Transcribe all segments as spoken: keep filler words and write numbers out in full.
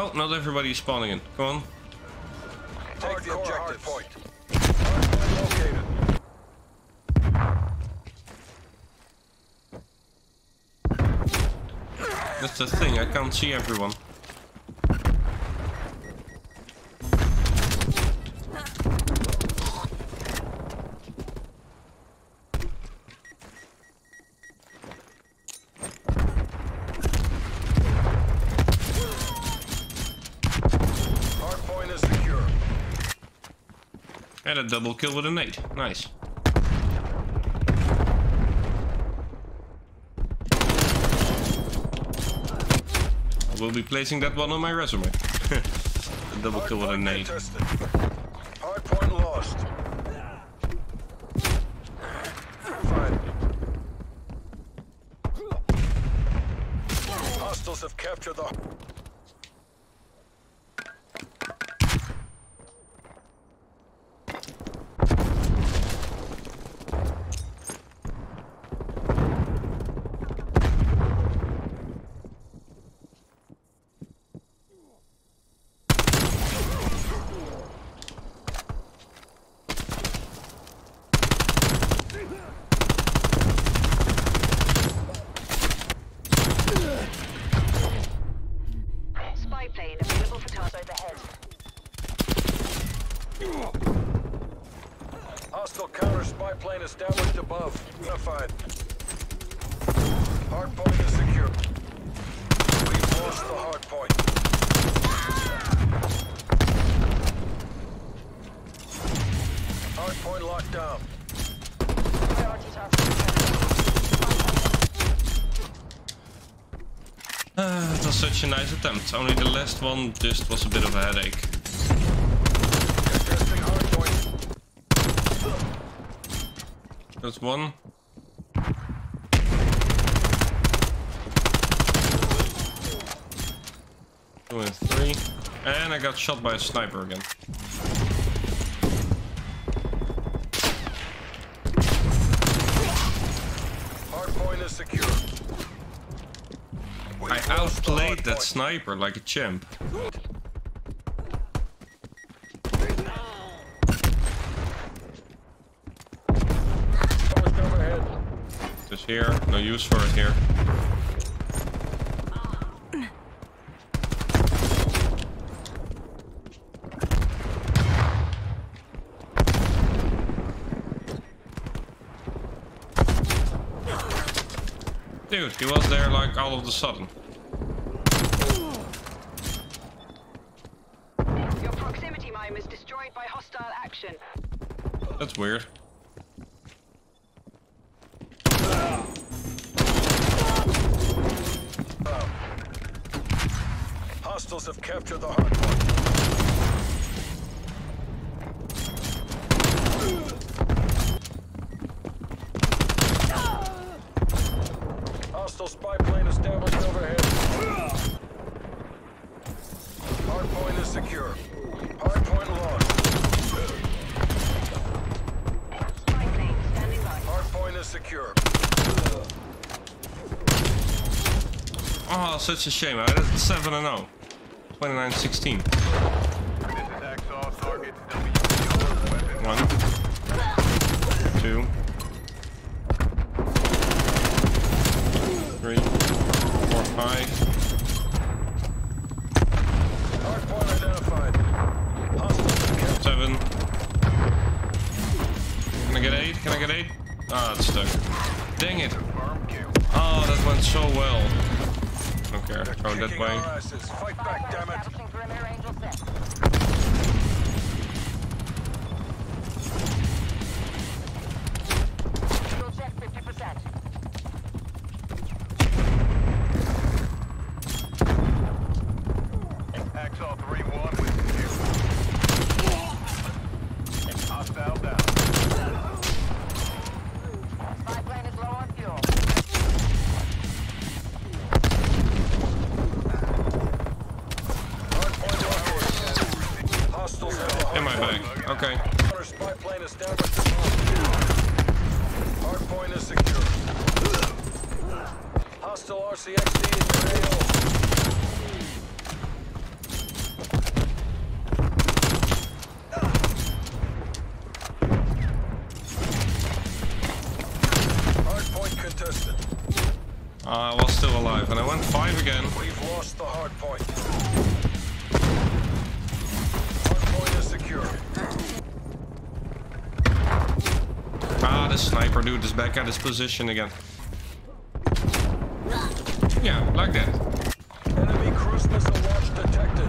Oh, not everybody's spawning in. Come on. Take the objective point. That's the thing, I can't see everyone. And a double kill with a nade. Nice. I will be placing that one on my resume. A double kill with a nade. Hard point lost. Fine. Hostiles have captured the... Hostile counter spy plane established above. Unified. Hard point is secure. We've lost the hard point. Hard point locked down. Uh, it was such a nice attempt. Only the last one just was a bit of a headache. That's one. Two and three. And I got shot by a sniper again. Hard point is secure. We've I outplayed that point. Sniper like a chimp. Here, no use for it here. Dude, he was there like all of a sudden. Your proximity mine was destroyed by hostile action. That's weird. Hostiles have captured the hard point. Hostile spy plane established overhead. Hard point is secure. Hard point lost. Spy plane standing by. Hard point is secure. Oh, such a shame. I had seven and oh. twenty-nine sixteen. One. Two. Three. Four, five. Hardpoint identified. Hostile. Seven. Can I get eight? Can I get eight? Ah, it's stuck. Dang it. Oh, that went so well. Okay, throw that way. Fight back, damn it. You'll check fifty percent. Axel three one with you. Hostile down. My plane is low on fuel. In my bag. Okay. Spy plane established. Hard point is secure. Hostile R C X D in your A O. I was still alive, and I went five again. We've lost the hard point. Hard point is secure. Ah, the sniper dude is back at his position again. Yeah, like that. Enemy cruise missile launch detected.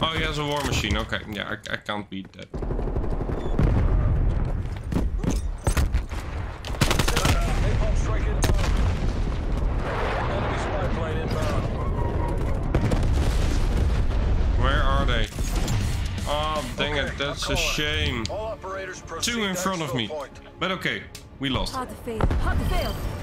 Oh, he has a war machine. Okay, yeah, I, I can't beat that. Where are they? Oh, dang okay, it, that's a shame. Two in front of me. Point. But okay, we lost. Hard to fail. Hard to fail.